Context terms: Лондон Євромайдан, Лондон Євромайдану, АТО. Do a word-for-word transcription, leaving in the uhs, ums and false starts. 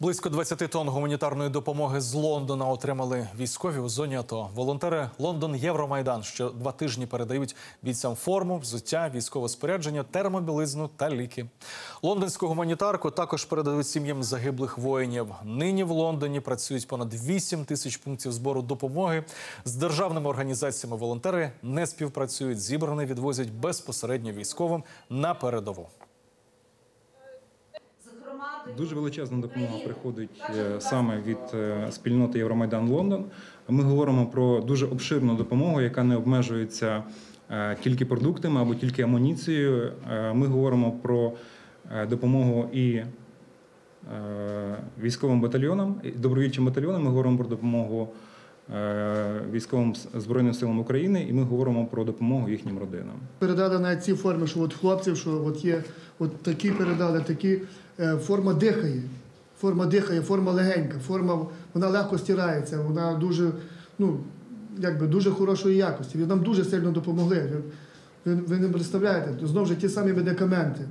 Близько двадцять тонн гуманітарної допомоги з Лондона отримали військові у зоні АТО. Волонтери «Лондон Євромайдан» що два тижні передають бійцям форму, взуття, військове спорядження, термобілизну та ліки. Лондонську гуманітарку також передають сім'ям загиблих воїнів. Нині в Лондоні працюють понад вісім тисяч пунктів збору допомоги. З державними організаціями волонтери не співпрацюють, зібране відвозять безпосередньо військовим на передову. Дуже величезна допомога приходить саме від спільноти «Євромайдан Лондон». Ми говоримо про дуже обширну допомогу, яка не обмежується тільки продуктами або тільки амуніцією. Ми говоримо про допомогу і військовим батальйонам, і добровільчим батальйонам, ми говоримо про допомогу військовим Збройним силам України, і ми говоримо про допомогу їхнім родинам. Передали навіть ці форми, що от хлопців, що от є, от такі передали, такі. Форма дихає, форма дихає, форма легенька, форма, вона легко стирається, вона дуже, ну, якби дуже хорошої якості. Нам дуже сильно допомогли, ви, ви не представляєте, знову ж ті самі медикаменти.